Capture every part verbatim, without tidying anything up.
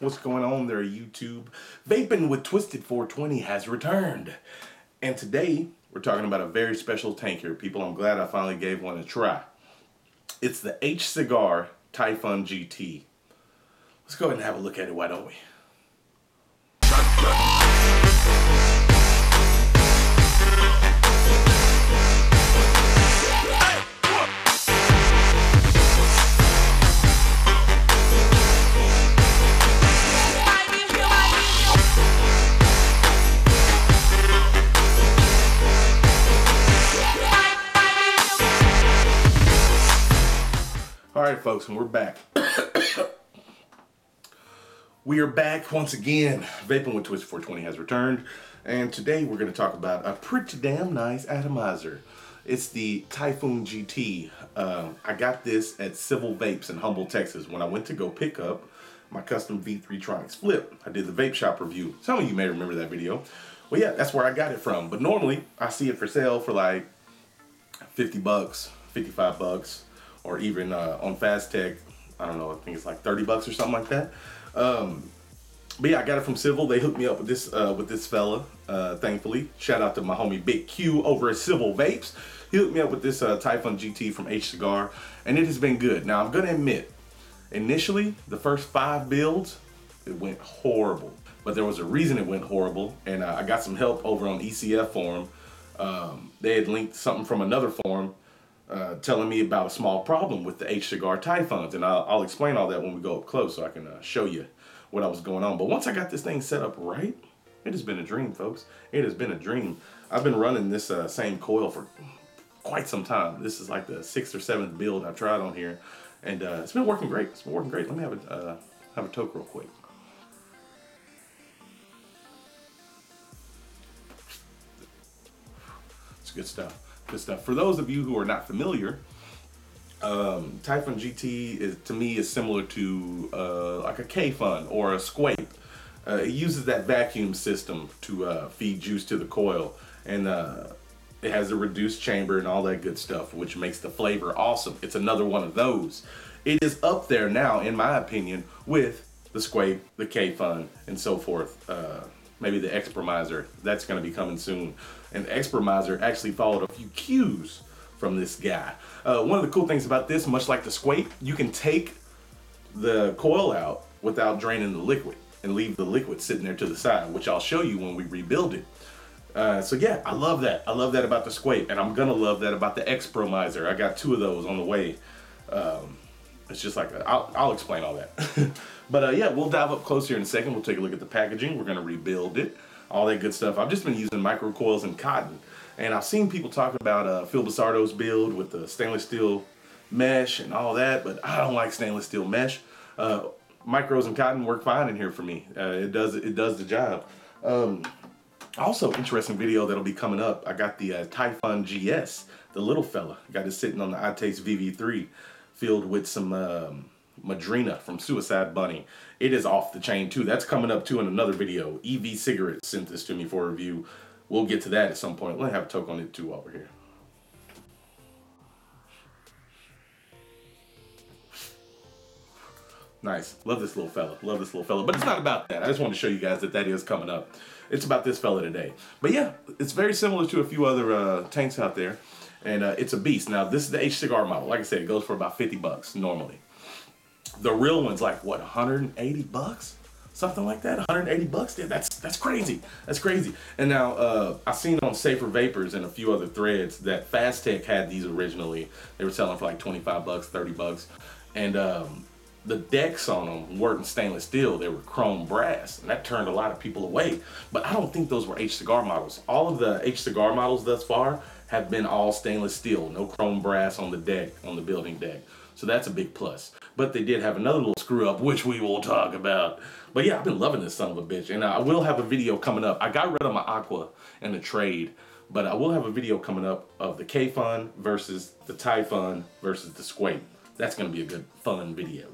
What's going on there, YouTube? Vaping with Twisted four twenty has returned. And today, we're talking about a very special tank here. People, I'm glad I finally gave one a try. It's the Hcigar Taifun G T. Let's go ahead and have a look at it, why don't we? Alright folks, and we're back. We are back once again. Vaping with Twisted four twenty has returned, and today we're going to talk about a pretty damn nice atomizer. It's the Taifun G T. Uh, I got this at Civil Vapes in Humble, Texas when I went to go pick up my custom V three Tronics flip. I did the vape shop review. Some of you may remember that video. Well yeah, that's where I got it from, but normally I see it for sale for like fifty bucks, fifty-five bucks. Or even uh, on FastTech, I don't know, I think it's like thirty bucks or something like that. Um, but yeah, I got it from Civil. They hooked me up with this uh, with this fella, uh, thankfully. Shout out to my homie Big Q over at Civil Vapes. He hooked me up with this uh, Taifun G T from Hcigar, and it has been good. Now I'm gonna admit, initially the first five builds, it went horrible. But there was a reason it went horrible, and uh, I got some help over on E C F Forum. Um, they had linked something from another forum Uh, telling me about a small problem with the Hcigar Taifuns, and I'll, I'll explain all that when we go up close so I can uh, show you what I was going on. But once I got this thing set up right, it has been a dream, folks. It has been a dream. I've been running this uh, same coil for quite some time. This is like the sixth or seventh build I've tried on here, and uh, it's been working great. It's been working great. Let me have a, uh, have a toke real quick. It's good stuff. Good stuff. For those of you who are not familiar, um, Taifun G T is, to me, is similar to uh, like a Kayfun or a Squape. Uh, it uses that vacuum system to uh, feed juice to the coil, and uh, it has a reduced chamber and all that good stuff, which makes the flavor awesome. It's another one of those. It is up there now, in my opinion, with the Squape, the Kayfun, and so forth. Uh, maybe the Expromizer, that's going to be coming soon. And the Expromizer actually followed a few cues from this guy. Uh, one of the cool things about this, much like the Squape, you can take the coil out without draining the liquid and leave the liquid sitting there to the side, which I'll show you when we rebuild it. Uh, so yeah, I love that. I love that about the Squape, and I'm going to love that about the Expromizer. I got two of those on the way. Um, It's just like, a, I'll, I'll explain all that. But uh, yeah, we'll dive up close here in a second. We'll take a look at the packaging. We're going to rebuild it. All that good stuff. I've just been using micro coils and cotton. And I've seen people talking about uh, Phil Bissardo's build with the stainless steel mesh and all that. But I don't like stainless steel mesh. Uh, micros and cotton work fine in here for me. Uh, it does it does the job. Um, also, interesting video that'll be coming up. I got the uh, Taifun G S, the little fella. Got it sitting on the iTaste V V three. Filled with some um, Madrina from Suicide Bunny. It is off the chain too. That's coming up too in another video. E V Cigarette sent this to me for review. We'll get to that at some point. Let me have a toke on it too while we're here. Nice. Love this little fella. Love this little fella. But it's not about that. I just want to show you guys that that is coming up. It's about this fella today. But yeah, it's very similar to a few other uh, tanks out there. And uh, it's a beast. Now, this is the Hcigar model. Like I said, it goes for about fifty bucks normally. The real one's like, what, one hundred eighty bucks? Something like that, one hundred eighty bucks? Yeah, that's that's crazy. That's crazy. And now, uh, I've seen on Safer Vapors and a few other threads that FastTech had these originally. They were selling for like twenty-five bucks, thirty bucks. And um, the decks on them weren't stainless steel. They were chrome brass. And that turned a lot of people away. But I don't think those were Hcigar models. All of the Hcigar models thus far have been all stainless steel, no chrome brass on the deck, on the building deck. So that's a big plus. But they did have another little screw up, which we will talk about. But yeah, I've been loving this son of a bitch, and I will have a video coming up. I got rid of my Aqua in the trade, but I will have a video coming up of the Kayfun versus the Taifun versus the Squape. That's gonna be a good fun video.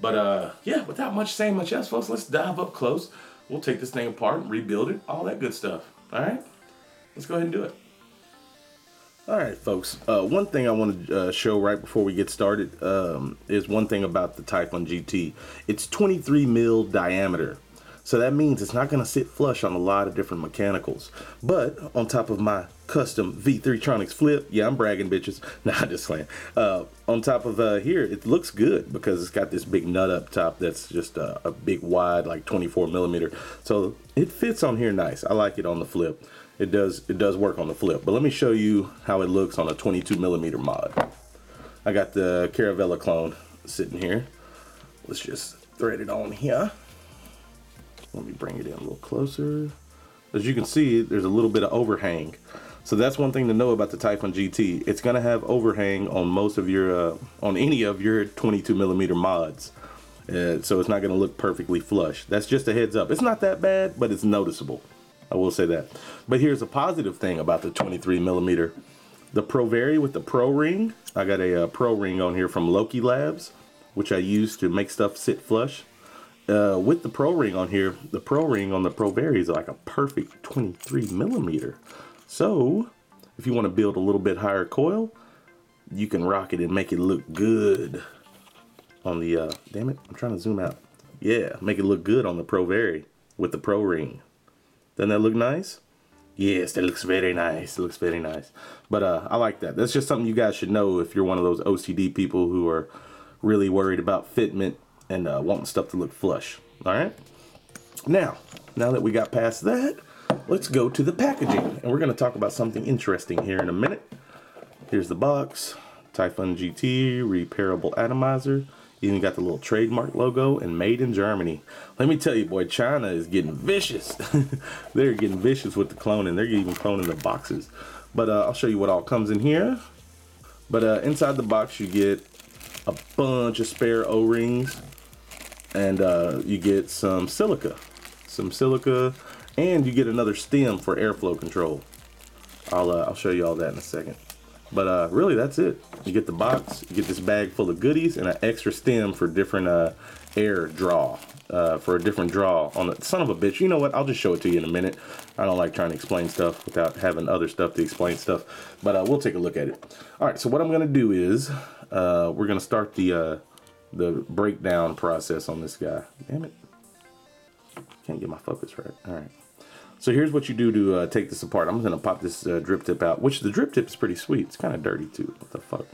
But uh, yeah, without much saying much else, folks, let's dive up close. We'll take this thing apart, rebuild it, all that good stuff. All right, let's go ahead and do it. All right, folks, uh, one thing I want to uh, show right before we get started um, is one thing about the Taifun G T. It's twenty-three mil diameter, so that means it's not going to sit flush on a lot of different mechanicals. But on top of my custom V three Tronics flip, yeah, I'm bragging, bitches. Nah, just slaying. Uh, on top of uh, here, it looks good because it's got this big nut up top that's just uh, a big wide, like twenty-four millimeter. So it fits on here nice. I like it on the flip. It does it does work on the flip, but let me show you how it looks on a twenty-two millimeter mod. I got the Caravella clone sitting here. Let's just thread it on here. Let me bring it in a little closer. As you can see, there's a little bit of overhang. So that's one thing to know about the Taifun G T. It's gonna have overhang on most of your uh, on any of your twenty-two millimeter mods. Uh, so it's not gonna look perfectly flush. That's just a heads up. It's not that bad, but it's noticeable. I will say that. But here's a positive thing about the twenty-three millimeter. The ProVari with the Pro Ring. I got a uh, Pro Ring on here from Loki Labs, which I use to make stuff sit flush. Uh, with the Pro Ring on here, the Pro Ring on the ProVari is like a perfect twenty-three millimeter. So if you want to build a little bit higher coil, you can rock it and make it look good on the, uh, damn it, I'm trying to zoom out. Yeah, make it look good on the ProVari with the Pro Ring. Doesn't that look nice? Yes, that looks very nice. It looks very nice. But uh, I like that. That's just something you guys should know if you're one of those O C D people who are really worried about fitment and uh, wanting stuff to look flush. All right? Now, now that we got past that, let's go to the packaging. And we're going to talk about something interesting here in a minute. Here's the box. Taifun G T, repairable atomizer. Even got the little trademark logo and made in Germany. Let me tell you, boy, China is getting vicious. They're getting vicious with the cloning. They're even cloning the boxes. But uh, I'll show you what all comes in here. But uh, inside the box, you get a bunch of spare O-rings. And uh, you get some silica. Some silica. And you get another stem for airflow control. I'll, uh, I'll show you all that in a second. But uh, really, that's it. You get the box, you get this bag full of goodies, and an extra stem for different uh, air draw, uh, for a different draw on the, son of a bitch. You know what, I'll just show it to you in a minute. I don't like trying to explain stuff without having other stuff to explain stuff, but uh, we'll take a look at it. All right, so what I'm gonna do is, uh, we're gonna start the, uh, the breakdown process on this guy. Damn it, can't get my focus right, all right. So here's what you do to uh, take this apart. I'm gonna pop this uh, drip tip out, which the drip tip is pretty sweet. It's kind of dirty too, what the fuck.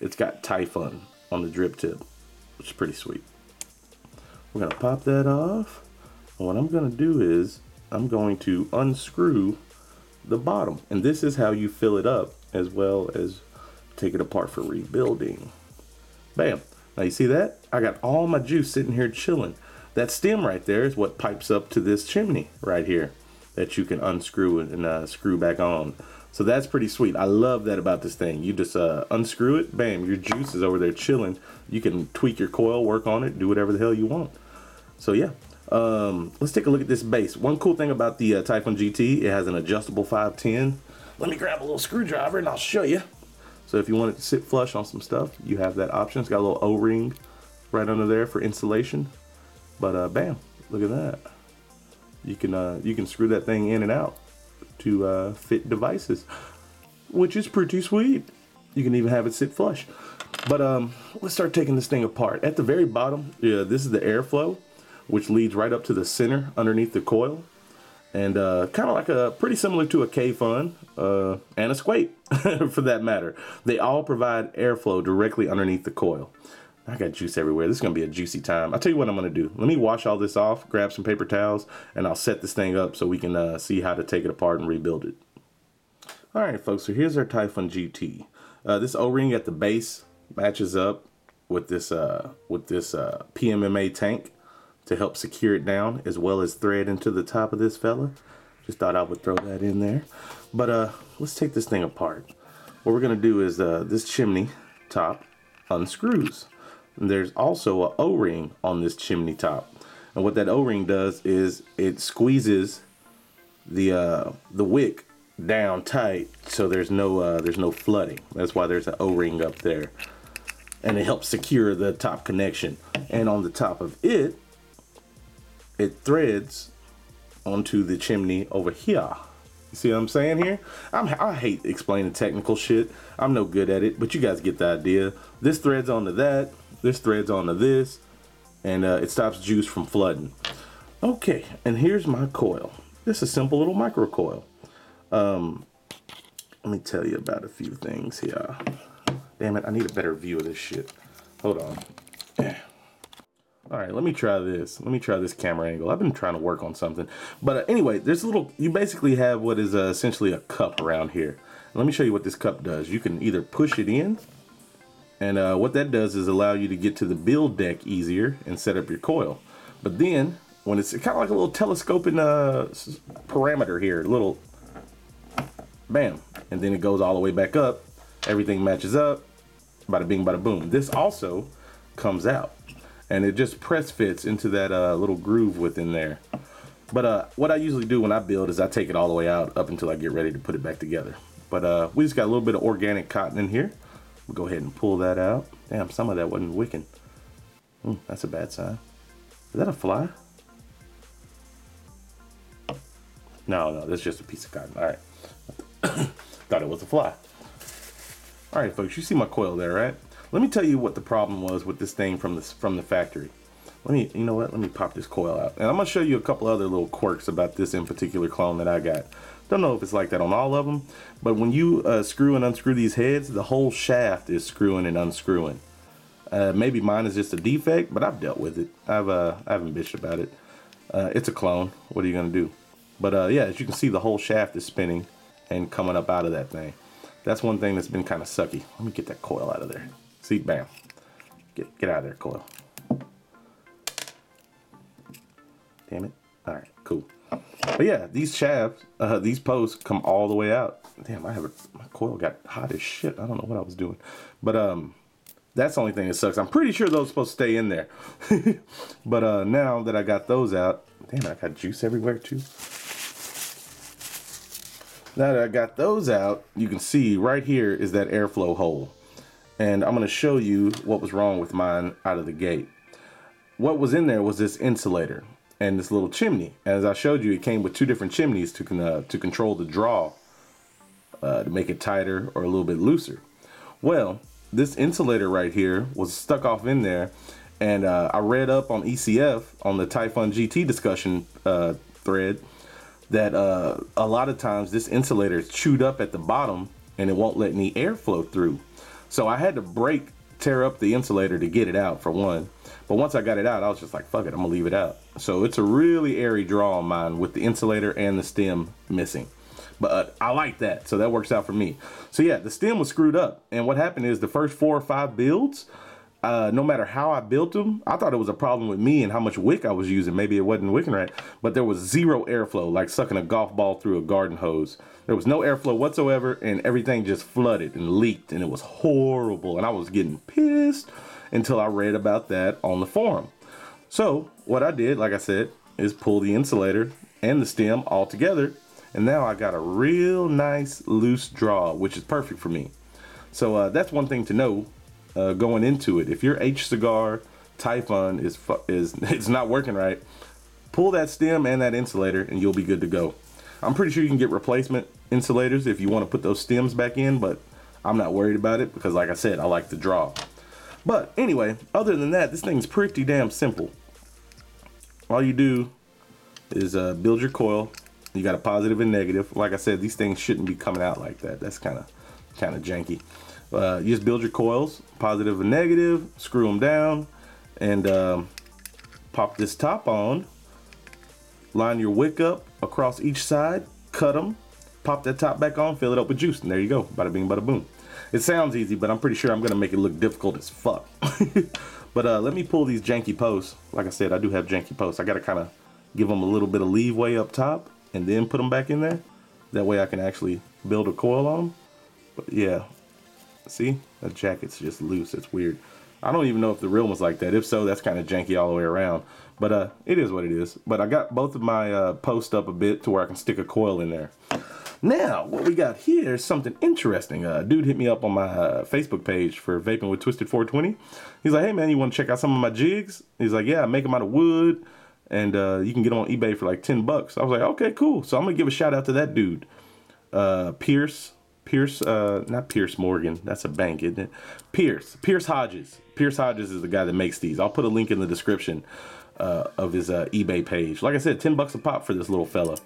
It's got Taifun on the drip tip, which is pretty sweet. We're gonna pop that off. And what I'm gonna do is, I'm going to unscrew the bottom. And this is how you fill it up, as well as take it apart for rebuilding. Bam, now you see that? I got all my juice sitting here chilling. That stem right there is what pipes up to this chimney right here, that you can unscrew and uh, screw back on. So that's pretty sweet. I love that about this thing. You just uh, unscrew it, bam, your juice is over there chilling. You can tweak your coil, work on it, do whatever the hell you want. So yeah, um, let's take a look at this base. One cool thing about the uh, Taifun G T, it has an adjustable five ten. Let me grab a little screwdriver and I'll show you. So if you want it to sit flush on some stuff, you have that option. It's got a little O-ring right under there for insulation. But uh, bam, look at that. You can uh, you can screw that thing in and out to uh, fit devices, which is pretty sweet. You can even have it sit flush. But um, let's start taking this thing apart. At the very bottom, yeah, this is the airflow, which leads right up to the center underneath the coil, and uh, kind of like a pretty similar to a Kayfun uh, and a Squape, for that matter. They all provide airflow directly underneath the coil. I got juice everywhere. This is going to be a juicy time. I'll tell you what I'm going to do. Let me wash all this off, grab some paper towels, and I'll set this thing up so we can uh, see how to take it apart and rebuild it. All right, folks, so here's our Taifun G T. Uh, this O-ring at the base matches up with this, uh, with this uh, P M M A tank to help secure it down, as well as thread into the top of this fella. Just thought I would throw that in there. But uh, let's take this thing apart. What we're going to do is uh, this chimney top unscrews. There's also an O-ring on this chimney top, and what that O-ring does is it squeezes the uh, the wick down tight, so there's no uh, there's no flooding. That's why there's an O-ring up there, and it helps secure the top connection. And on the top of it, it threads onto the chimney over here, You see what I'm saying here? I'm, I hate explaining technical shit. I'm no good at it, but you guys get the idea. This threads onto that. This threads onto this. And uh, it stops juice from flooding. Okay, and here's my coil. This is a simple little micro coil. Um, let me tell you about a few things here. Damn it, I need a better view of this shit. Hold on. All right, let me try this. Let me try this camera angle. I've been trying to work on something. But uh, anyway, there's a little, you basically have what is uh, essentially a cup around here. Let me show you what this cup does. You can either push it in, and uh, what that does is allow you to get to the build deck easier and set up your coil. But then, when it's kind of like a little telescoping uh, parameter here, little bam, and then it goes all the way back up. Everything matches up, bada bing, bada boom. This also comes out, and it just press fits into that uh, little groove within there. But uh, what I usually do when I build is I take it all the way out up until I get ready to put it back together. But uh, we just got a little bit of organic cotton in here. We'll go ahead and pull that out. Damn, some of that wasn't wicking. Mm, that's a bad sign. Is that a fly? No, no, that's just a piece of cotton. All right. Thought it was a fly. All right, folks, you see my coil there, right? Let me tell you what the problem was with this thing from the, from the factory. Let me, you know what? Let me pop this coil out. And I'm going to show you a couple other little quirks about this in particular clone that I got. Don't know if it's like that on all of them, but when you uh, screw and unscrew these heads, the whole shaft is screwing and unscrewing. Uh, maybe mine is just a defect, but I've dealt with it. I've, uh, I haven't bitched about it. Uh, it's a clone. What are you going to do? But uh, yeah, as you can see, the whole shaft is spinning and coming up out of that thing. That's one thing that's been kind of sucky. Let me get that coil out of there. See, bam. Get, get out of there, coil. Damn it. All right, cool. But yeah, these shafts, uh, these posts come all the way out. Damn, I have a, my coil got hot as shit. I don't know what I was doing. But um, that's the only thing that sucks. I'm pretty sure those are supposed to stay in there. But uh, now that I got those out, damn, I got juice everywhere too. Now that I got those out, you can see right here is that airflow hole. And I'm going to show you what was wrong with mine out of the gate. What was in there was this insulator and this little chimney. As I showed you, it came with two different chimneys to, con uh, to control the draw, uh, to make it tighter or a little bit looser. Well, this insulator right here was stuck off in there. And uh, I read up on E C F, on the Taifun G T discussion uh, thread, that uh, a lot of times this insulator is chewed up at the bottom and it won't let any air flow through. So I had to break, tear up the insulator to get it out for one. But once I got it out, I was just like, fuck it, I'm gonna leave it out. So it's a really airy draw on mine with the insulator and the stem missing. But uh, I like that, so that works out for me. So yeah, the stem was screwed up. And what happened is the first four or five builds, Uh, no matter how I built them, I thought it was a problem with me and how much wick I was using. Maybe it wasn't wicking right, but there was zero airflow, like sucking a golf ball through a garden hose. There was no airflow whatsoever, and everything just flooded and leaked, and it was horrible, and I was getting pissed until I read about that on the forum. So what I did, like I said, is pull the insulator and the stem all together, and now I got a real nice loose draw, which is perfect for me. So uh, that's one thing to know. Uh, going into it, if your Hcigar Taifun is is it's not working right, pull that stem and that insulator and you'll be good to go. I'm pretty sure you can get replacement insulators if you want to put those stems back in, but I'm not worried about it because, like I said, I like the draw. But anyway, other than that, this thing's pretty damn simple. All you do is uh, build your coil. You got a positive and negative. Like I said, these things shouldn't be coming out like that. That's kind of kind of janky. Uh, you just build your coils, positive and negative, screw them down, and um, pop this top on, line your wick up across each side, cut them, pop that top back on, fill it up with juice, and there you go, bada bing, bada boom. It sounds easy, but I'm pretty sure I'm going to make it look difficult as fuck. But uh, let me pull these janky posts. Like I said, I do have janky posts. I got to kind of give them a little bit of leeway up top and then put them back in there. That way I can actually build a coil on them. But yeah. See, the jacket's just loose. It's weird. I don't even know if the real one's like that. If so, that's kind of janky all the way around. But uh, it is what it is. But I got both of my uh, posts up a bit to where I can stick a coil in there. Now, what we got here is something interesting. Uh, dude hit me up on my uh, Facebook page for Vaping with Twisted four twenty. He's like, hey, man, you want to check out some of my jigs? He's like, yeah, I make them out of wood. And uh, you can get them on eBay for like ten bucks. I was like, okay, cool. So I'm going to give a shout out to that dude. uh, Pierce, Pierce, uh, not Pierce Morgan. That's a bank, isn't it? Pierce, Pierce Hodges. Pierce Hodges is the guy that makes these. I'll put a link in the description uh, of his uh, eBay page. Like I said, ten bucks a pop for this little fella.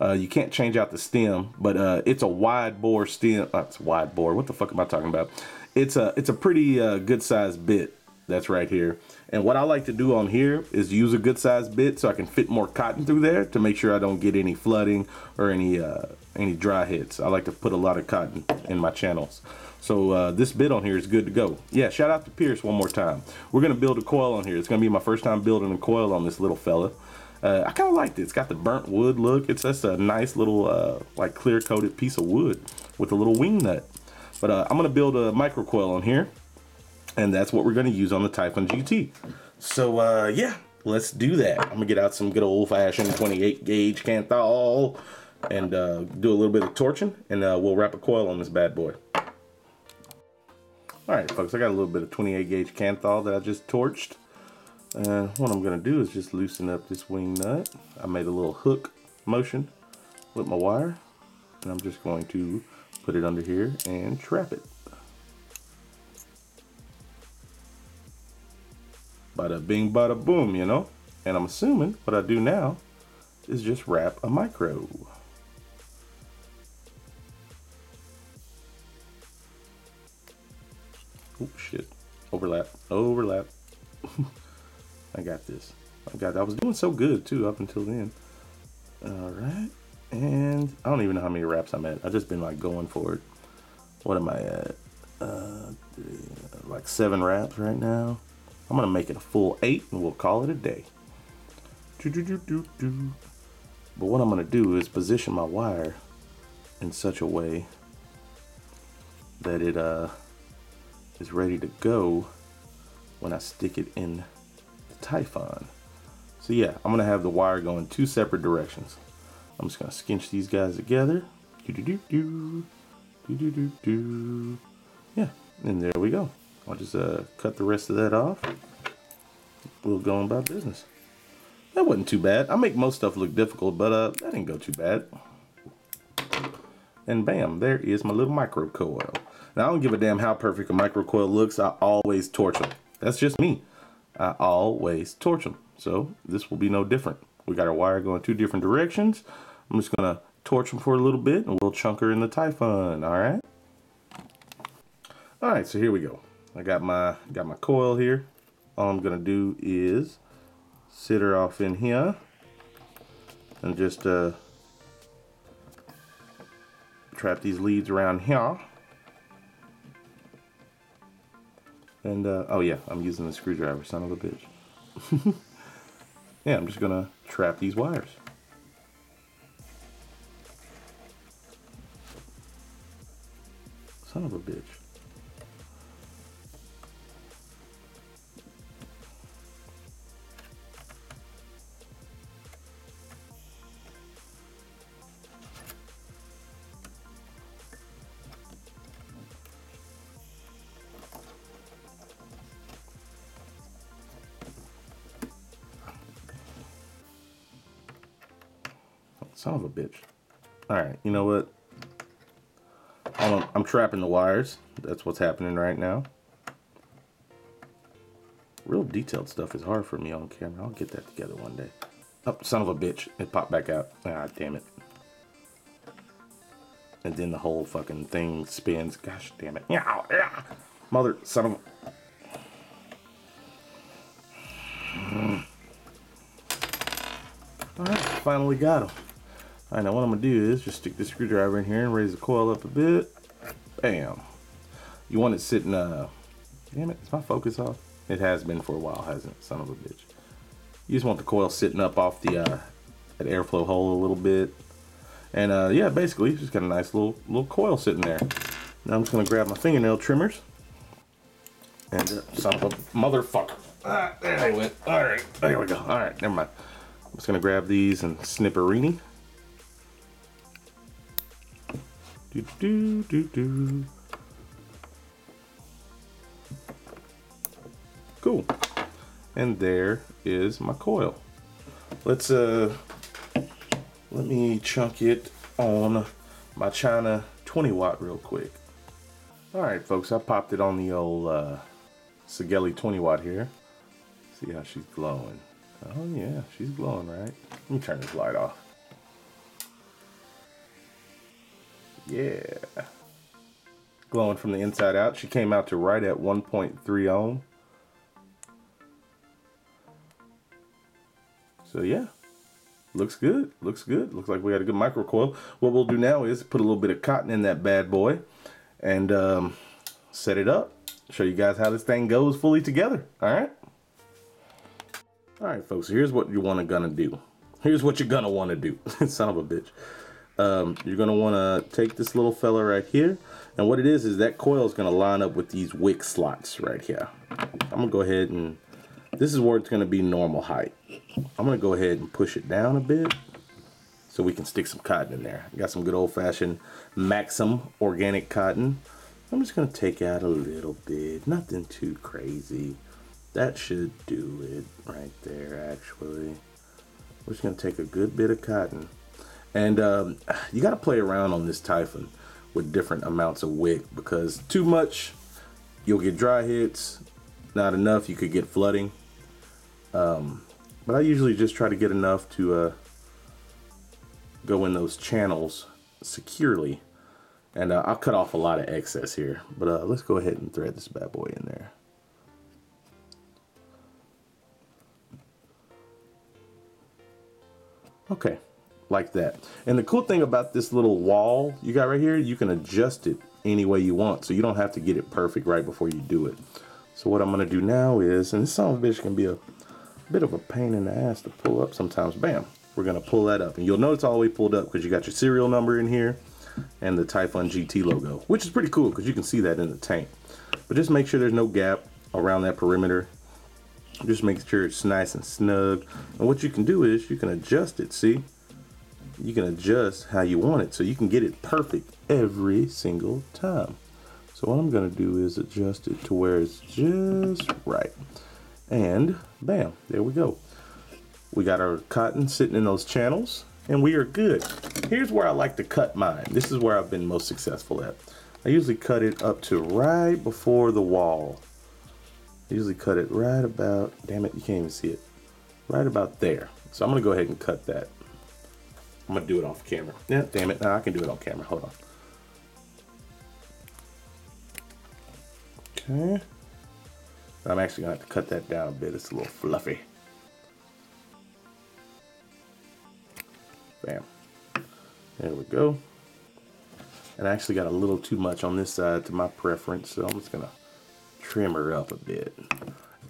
Uh, you can't change out the stem, but uh, it's a wide bore stem. Oh, it's wide bore. What the fuck am I talking about? It's a, it's a pretty uh, good sized bit that's right here. And what I like to do on here is use a good sized bit so I can fit more cotton through there to make sure I don't get any flooding or any uh, any dry hits. I like to put a lot of cotton in my channels. So uh, this bit on here is good to go. Yeah, shout out to Pierce one more time. We're gonna build a coil on here. It's gonna be my first time building a coil on this little fella. Uh, I kind of like it. It's got the burnt wood look. It's just a nice little uh, like clear coated piece of wood with a little wing nut. But uh, I'm gonna build a micro coil on here, and that's what we're gonna use on the Taifun G T. So uh, yeah, let's do that. I'm gonna get out some good old fashioned twenty-eight gauge canthal and uh, do a little bit of torching, and uh, we'll wrap a coil on this bad boy. All right, folks, I got a little bit of twenty-eight gauge canthal that I just torched. Uh, what I'm gonna do is just loosen up this wing nut. I made a little hook motion with my wire, and I'm just going to put it under here and trap it. Bada bing, bada boom, you know? And I'm assuming what I do now is just wrap a micro. Oh shit, overlap, overlap. I got this. I got. I was doing so good too up until then. All right, and I don't even know how many wraps I'm at. I've just been like going for it. What am I at? Uh, like seven wraps right now. I'm gonna make it a full eight, and we'll call it a day. Doo -doo -doo -doo -doo. But what I'm gonna do is position my wire in such a way that it uh is ready to go when I stick it in Taifun. So yeah, I'm gonna have the wire going two separate directions. I'm just gonna skinch these guys together. Do do do do do do do. Yeah, and there we go. I'll just uh, cut the rest of that off. We'll go on about business. That wasn't too bad. I make most stuff look difficult, but uh, that didn't go too bad. And bam, there is my little micro coil. Now I don't give a damn how perfect a micro coil looks. I always torch them. That's just me. I always torch them, so this will be no different. We got our wire going two different directions. I'm just gonna torch them for a little bit, and we'll chunk her in the Taifun. All right. All right. So here we go. I got my got my coil here. All I'm gonna do is sit her off in here and just uh, trap these leads around here. And, uh, oh yeah, I'm using the screwdriver, son of a bitch. Yeah, I'm just gonna trap these wires. Son of a bitch. Son of a bitch. All right, you know what? I'm, I'm trapping the wires. That's what's happening right now. Real detailed stuff is hard for me on camera. I'll get that together one day. Oh, son of a bitch. It popped back out. Ah, damn it. And then the whole fucking thing spins. Gosh, damn it. Yeah, yeah. Mother, son of a... All right, finally got him. All right, now what I'm gonna do is just stick the screwdriver in here and raise the coil up a bit. Bam. You want it sitting, uh, damn it, is my focus off? It has been for a while, hasn't it, son of a bitch? You just want the coil sitting up off the, uh, that airflow hole a little bit. And uh, yeah, basically, just got a nice little, little coil sitting there. Now I'm just gonna grab my fingernail trimmers. And uh, son of a motherfucker. Ah, there they went. All right, there we go. All right, never mind. I'm just gonna grab these and snipperini. Do, do, do, do. Cool. And there is my coil. Let's uh, let me chunk it on my China twenty watt real quick. Alright folks, I popped it on the old uh, Sigelei twenty watt here. See how she's glowing. Oh yeah, she's glowing, right? Let me turn this light off. Yeah. Glowing from the inside out. She came out to right at one point three ohm. So yeah, looks good, looks good. Looks like we got a good microcoil. What we'll do now is put a little bit of cotton in that bad boy and um, set it up. Show you guys how this thing goes fully together, all right? All right, folks, here's what you wanna gonna do. Here's what you're gonna wanna do, son of a bitch. Um, you're gonna wanna take this little fella right here, and what it is is that coil is gonna line up with these wick slots right here. I'm gonna go ahead and, this is where it's gonna be normal height. I'm gonna go ahead and push it down a bit so we can stick some cotton in there. I got some good old-fashioned Maxim organic cotton. I'm just gonna take out a little bit, nothing too crazy. That should do it right there, actually. We're just gonna take a good bit of cotton. And um, you gotta play around on this Taifun with different amounts of wick, because too much, you'll get dry hits. Not enough, you could get flooding. Um, But I usually just try to get enough to uh, go in those channels securely. And uh, I'll cut off a lot of excess here. But uh, let's go ahead and thread this bad boy in there. Okay, like that. And the cool thing about this little wall you got right here, you can adjust it any way you want. So you don't have to get it perfect right before you do it. So what I'm gonna do now is, and this son of a bitch can be a bit of a pain in the ass to pull up sometimes. Bam, we're gonna pull that up, and you'll notice all the way pulled up because you got your serial number in here and the Taifun G T logo, which is pretty cool because you can see that in the tank. But just make sure there's no gap around that perimeter. Just make sure it's nice and snug. And what you can do is you can adjust it. See, you can adjust how you want it so you can get it perfect every single time. So what I'm gonna do is adjust it to where it's just right. And bam, there we go. We got our cotton sitting in those channels and we are good. Here's where I like to cut mine. This is where I've been most successful at. I usually cut it up to right before the wall. I usually cut it right about, damn it, you can't even see it. Right about there. So I'm gonna go ahead and cut that. I'm gonna do it off camera. Yeah, damn it, no, I can do it on camera, hold on. Okay. I'm actually gonna have to cut that down a bit. It's a little fluffy. Bam. There we go. And I actually got a little too much on this side to my preference, so I'm just gonna trim her up a bit.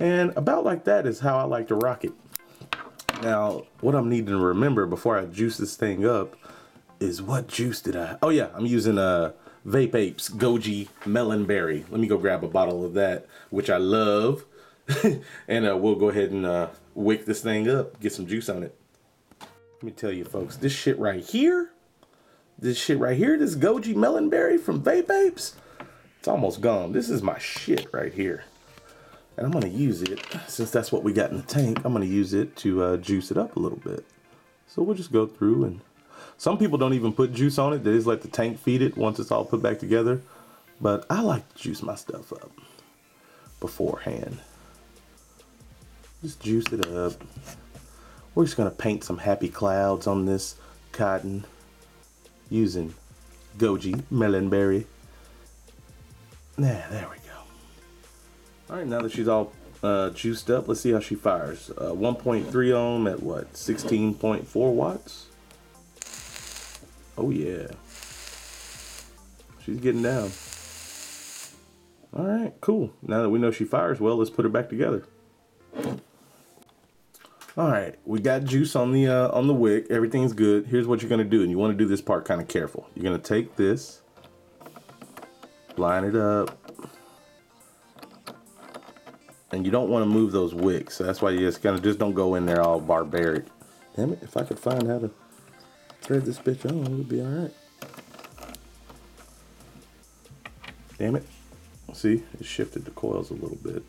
And about like that is how I like to rock it. Now, what I'm needing to remember before I juice this thing up is what juice did I? Oh yeah, I'm using a Vape Apes Goji Melon Berry. Let me go grab a bottle of that, which I love. And uh, we'll go ahead and uh, wick this thing up, get some juice on it. Let me tell you folks, this shit right here, this shit right here, this Goji Melon Berry from Vape Apes, it's almost gone. This is my shit right here. And I'm gonna use it, since that's what we got in the tank, I'm gonna use it to uh, juice it up a little bit. So we'll just go through and some people don't even put juice on it. They just let the tank feed it once it's all put back together. But I like to juice my stuff up beforehand. Just juice it up. We're just gonna paint some happy clouds on this cotton using Goji Melon Berry. Yeah, there we go. All right, now that she's all uh, juiced up, let's see how she fires. Uh, one point three ohm at what, sixteen point four watts? Oh yeah, she's getting down. All right, cool. Now that we know she fires well, let's put her back together. All right, we got juice on the uh, on the wick. Everything's good. Here's what you're gonna do, and you want to do this part kind of careful. You're gonna take this, line it up, and you don't want to move those wicks. So that's why you just kind of just don't go in there all barbaric. Damn it! If I could find how to thread this bitch on, it'll be all right. Damn it. See, it shifted the coils a little bit.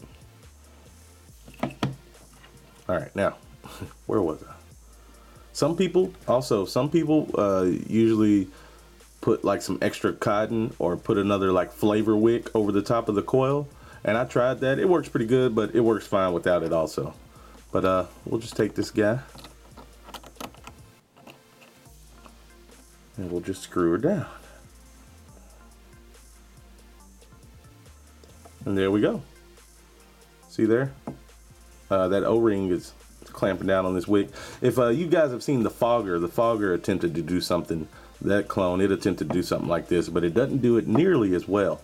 All right, now, where was I? Some people, also, some people uh, usually put like some extra cotton or put another like flavor wick over the top of the coil. And I tried that. It works pretty good, but it works fine without it also. But uh, we'll just take this guy. And we'll just screw her down. And there we go. See there? Uh, that O-ring is clamping down on this wick. If uh, you guys have seen the Fogger, the Fogger attempted to do something, that clone, it attempted to do something like this, but it doesn't do it nearly as well.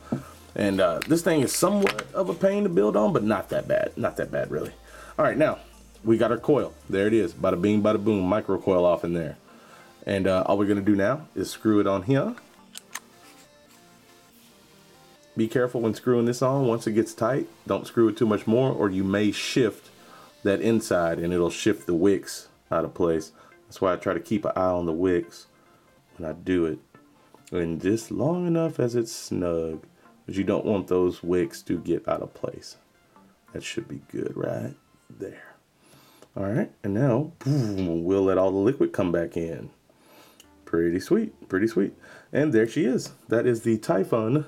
And uh, this thing is somewhat of a pain to build on, but not that bad. Not that bad, really. All right, now, we got our coil. There it is. Bada bing, bada boom. Micro coil off in there. And uh, all we're going to do now is screw it on here. Be careful when screwing this on. Once it gets tight, don't screw it too much more, or you may shift that inside and it'll shift the wicks out of place. That's why I try to keep an eye on the wicks when I do it. And just long enough as it's snug. But you don't want those wicks to get out of place. That should be good right there. All right, and now boom, we'll let all the liquid come back in. Pretty sweet, pretty sweet. And there she is. That is the Taifun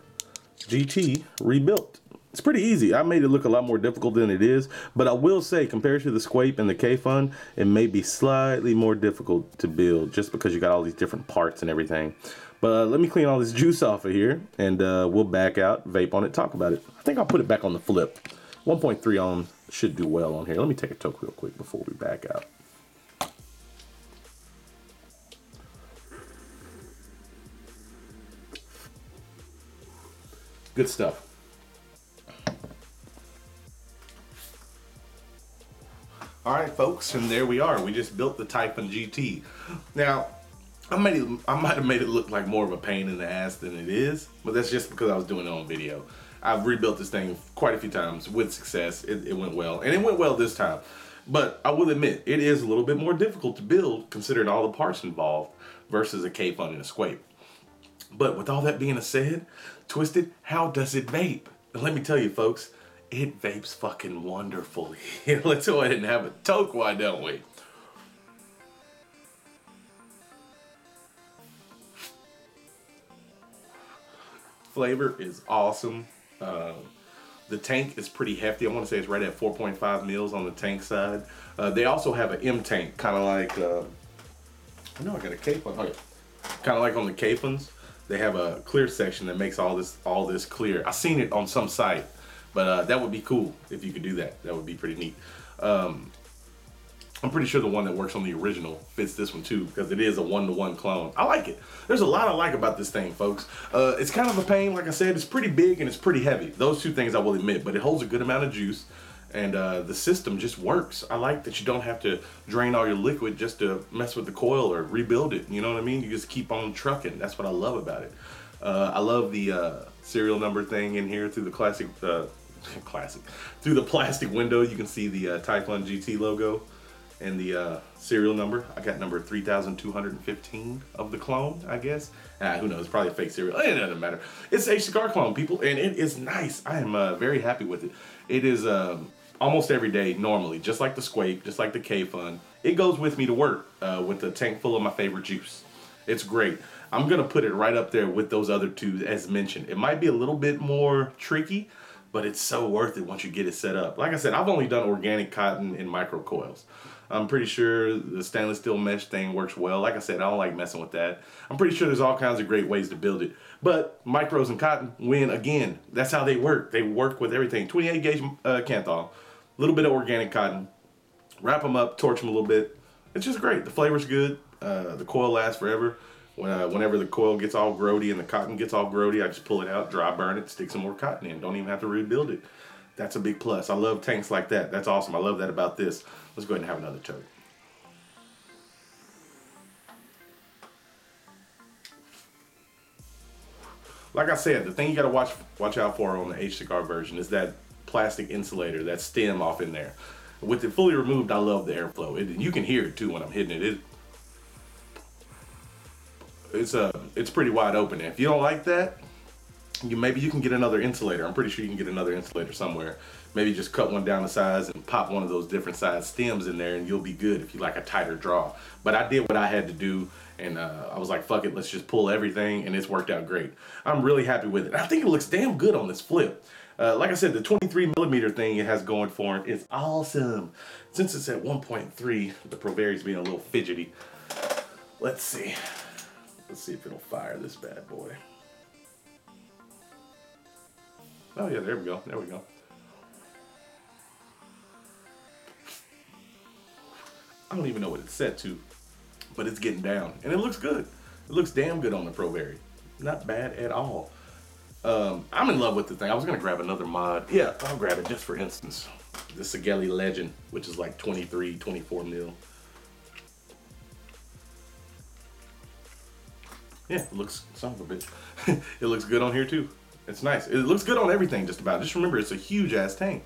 G T rebuilt. It's pretty easy. I made it look a lot more difficult than it is, but I will say, compared to the Squape and the Kayfun, it may be slightly more difficult to build just because you got all these different parts and everything. But uh, let me clean all this juice off of here, and uh, we'll back out, vape on it, talk about it. I think I'll put it back on the flip. one point three ohms should do well on here. Let me take a toke real quick before we back out. Good stuff. All right, folks, and there we are. We just built the Taifun G T. Now, I made it, I might have made it look like more of a pain in the ass than it is, but that's just because I was doing it on video. I've rebuilt this thing quite a few times with success. It, it went well, and it went well this time. But I will admit, it is a little bit more difficult to build considering all the parts involved versus a Kayfun and a Squape. But with all that being said, Twisted, how does it vape? And let me tell you, folks, it vapes fucking wonderfully. Let's go ahead and have a toke, why don't we? Flavor is awesome. Uh, the tank is pretty hefty. I want to say it's right at four point five mils on the tank side. Uh, they also have an M tank, kind of like, uh, I know I got a Kayfun, okay. Kind of like on the Kayfuns. They have a clear section that makes all this all this clear. I've seen it on some site, but uh, that would be cool if you could do that. That would be pretty neat. Um, I'm pretty sure the one that works on the original fits this one too, because it is a one-to-one clone. I like it. There's a lot I like about this thing, folks. Uh, it's kind of a pain, like I said. It's pretty big and it's pretty heavy. Those two things I will admit, but it holds a good amount of juice, and uh, the system just works. I like that you don't have to drain all your liquid just to mess with the coil or rebuild it. You know what I mean? You just keep on trucking. That's what I love about it. Uh, I love the uh, serial number thing in here through the classic, uh, classic, through the plastic window. You can see the uh, Taifun G T logo and the uh, serial number. I got number three thousand two hundred fifteen of the clone, I guess. Ah, who knows, probably a fake serial. It doesn't matter. It's a Hcigar clone, people, and it is nice. I am uh, very happy with it. It is um, almost every day normally, just like the Squape, just like the Kayfun. It goes with me to work uh, with a tank full of my favorite juice. It's great. I'm gonna put it right up there with those other two as mentioned. It might be a little bit more tricky, but it's so worth it once you get it set up. Like I said, I've only done organic cotton and micro coils. I'm pretty sure the stainless steel mesh thing works well. Like I said, I don't like messing with that. I'm pretty sure there's all kinds of great ways to build it. But micros and cotton win again. That's how they work. They work with everything. twenty-eight gauge uh, Canthal, a little bit of organic cotton. Wrap them up, torch them a little bit. It's just great. The flavor's good. Uh, the coil lasts forever. When, uh, whenever the coil gets all grody and the cotton gets all grody, I just pull it out, dry burn it, stick some more cotton in. Don't even have to rebuild it. That's a big plus. I love tanks like that. That's awesome. I love that about this. Let's go ahead and have another toke. Like I said, the thing you got to watch watch out for on the Hcigar version is that plastic insulator, that stem off in there. With it fully removed, I love the airflow. It, you can hear it too when I'm hitting it. it it's, uh, it's pretty wide open. If you don't like that, you, maybe you can get another insulator. I'm pretty sure you can get another insulator somewhere. Maybe just cut one down to size and pop one of those different size stems in there and you'll be good if you like a tighter draw. But I did what I had to do, and uh, I was like, fuck it, let's just pull everything, and it's worked out great. I'm really happy with it. I think it looks damn good on this flip. Uh, like I said, the twenty-three millimeter thing it has going for it is awesome. Since it's at one point three, the ProVari's being a little fidgety. Let's see. Let's see if it'll fire this bad boy. Oh yeah, there we go, there we go. I don't even know what it's set to, but it's getting down, and it looks good. It looks damn good on the ProVari. Not bad at all. Um, I'm in love with the thing. I was gonna grab another mod. Yeah, I'll grab it just for instance. The Sigelei Legend, which is like twenty-three, twenty-four mil. Yeah, it looks, son of a bitch. It looks good on here too. It's nice. It looks good on everything just about. Just remember, it's a huge ass tank.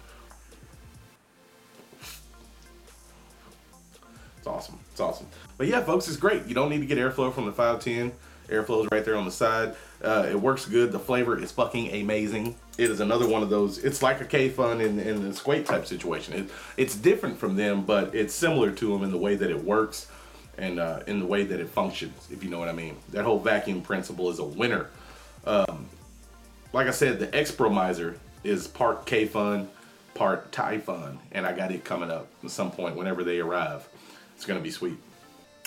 It's awesome, it's awesome. But yeah, folks, it's great. You don't need to get airflow from the five ten. Airflow's right there on the side. Uh, it works good. The flavor is fucking amazing. It is another one of those, it's like a Kayfun in, in the Squape type situation. It, it's different from them, but it's similar to them in the way that it works and uh, in the way that it functions, if you know what I mean. That whole vacuum principle is a winner. Um, like I said, the Expromizer is part Kayfun, part Taifun, and I got it coming up at some point whenever they arrive. It's gonna be sweet.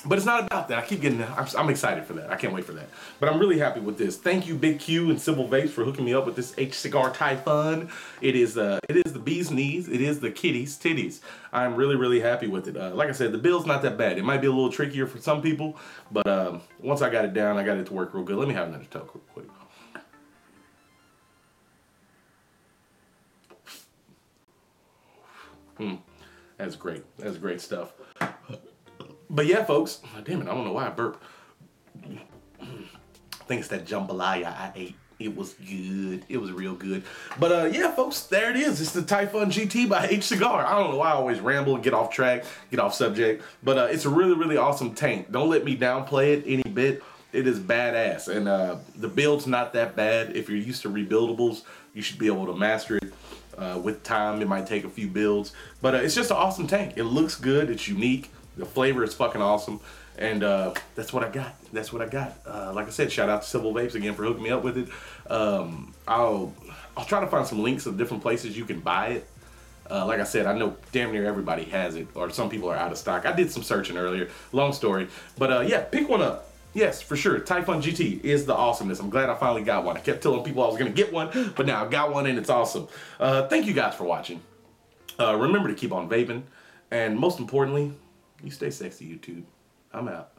But it's not about that. I keep getting, I'm, I'm excited for that. I can't wait for that. But I'm really happy with this. Thank you, Big Q and Civil Vapes, for hooking me up with this Hcigar Taifun. It is, uh, it is the bee's knees. It is the kitty's titties. I'm really, really happy with it. Uh, like I said, the build's not that bad. It might be a little trickier for some people, but um, once I got it down, I got it to work real good. Let me have another toke real quick. Hmm. That's great. That's great stuff. But yeah, folks, oh, damn it, I don't know why I burped. I think it's that jambalaya I ate. It was good. It was real good. But uh, yeah, folks, there it is. It's the Taifun G T by Hcigar. I don't know why I always ramble, get off track, get off subject. But uh, it's a really, really awesome tank. Don't let me downplay it any bit. It is badass. And uh, the build's not that bad. If you're used to rebuildables, you should be able to master it. Uh, with time, it might take a few builds. But uh, it's just an awesome tank. It looks good. It's unique. The flavor is fucking awesome, and uh, that's what I got. That's what I got. Uh, like I said, shout out to Civil Vapes again for hooking me up with it. Um, I'll I'll try to find some links of different places you can buy it. Uh, like I said, I know damn near everybody has it, or some people are out of stock. I did some searching earlier. Long story, but uh, yeah, pick one up. Yes, for sure. Taifun G T is the awesomeness. I'm glad I finally got one. I kept telling people I was gonna get one, but now I got one and it's awesome. Uh, thank you guys for watching. Uh, remember to keep on vaping, and most importantly, you stay sexy, YouTube. I'm out.